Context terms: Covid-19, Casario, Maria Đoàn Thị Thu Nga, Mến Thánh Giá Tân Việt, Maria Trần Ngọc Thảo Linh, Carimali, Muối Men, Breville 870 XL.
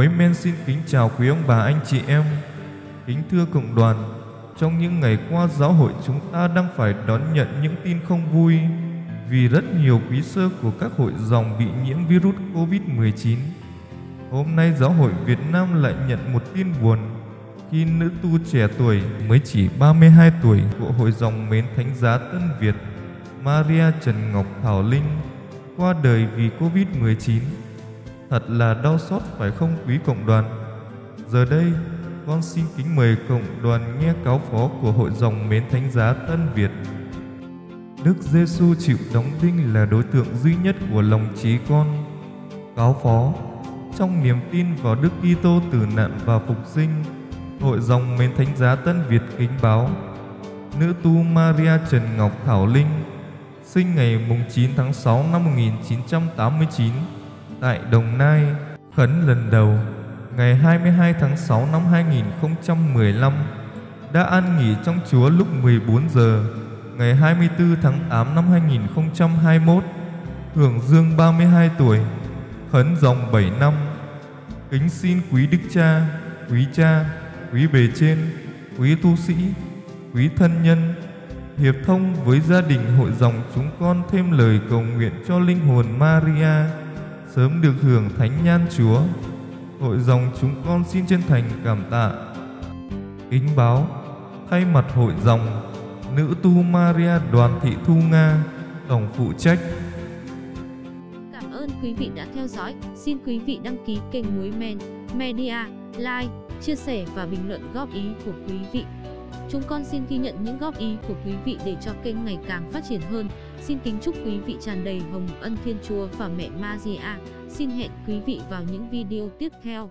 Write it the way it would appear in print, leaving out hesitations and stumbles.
Muối Men xin kính chào quý ông bà anh chị em. Kính thưa cộng đoàn, trong những ngày qua giáo hội chúng ta đang phải đón nhận những tin không vui vì rất nhiều quý sơ của các hội dòng bị nhiễm virus Covid-19. Hôm nay giáo hội Việt Nam lại nhận một tin buồn khi nữ tu trẻ tuổi mới chỉ 32 tuổi của hội dòng Mến Thánh Giá Tân Việt Maria Trần Ngọc Thảo Linh qua đời vì Covid-19. Thật là đau xót phải không quý cộng đoàn? Giờ đây, con xin kính mời cộng đoàn nghe cáo phó của hội dòng Mến Thánh Giá Tân Việt. Đức Giêsu chịu đóng đinh là đối tượng duy nhất của lòng trí con. Cáo phó, trong niềm tin vào Đức Kitô tử nạn và phục sinh, hội dòng Mến Thánh Giá Tân Việt kính báo nữ tu Maria Trần Ngọc Thảo Linh, sinh ngày 9 tháng 6 năm 1989 tại Đồng Nai, khấn lần đầu ngày 22 tháng 6 năm 2015, đã an nghỉ trong Chúa lúc 14 giờ ngày 24 tháng 8 năm 2021, hưởng dương 32 tuổi, khấn dòng 7 năm. Kính xin quý Đức Cha, quý Cha, quý Bề Trên, quý tu sĩ, quý thân nhân hiệp thông với gia đình hội dòng chúng con thêm lời cầu nguyện cho linh hồn Maria sớm được hưởng thánh nhan Chúa. Hội dòng chúng con xin chân thành cảm tạ. Kính báo, thay mặt hội dòng, nữ tu Maria Đoàn Thị Thu Nga, tổng phụ trách. Cảm ơn quý vị đã theo dõi. Xin quý vị đăng ký kênh Muối Men Media, like, chia sẻ và bình luận góp ý của quý vị. Chúng con xin ghi nhận những góp ý của quý vị để cho kênh ngày càng phát triển hơn. Xin kính chúc quý vị tràn đầy hồng ân Thiên Chúa và Mẹ Maria. Xin hẹn quý vị vào những video tiếp theo.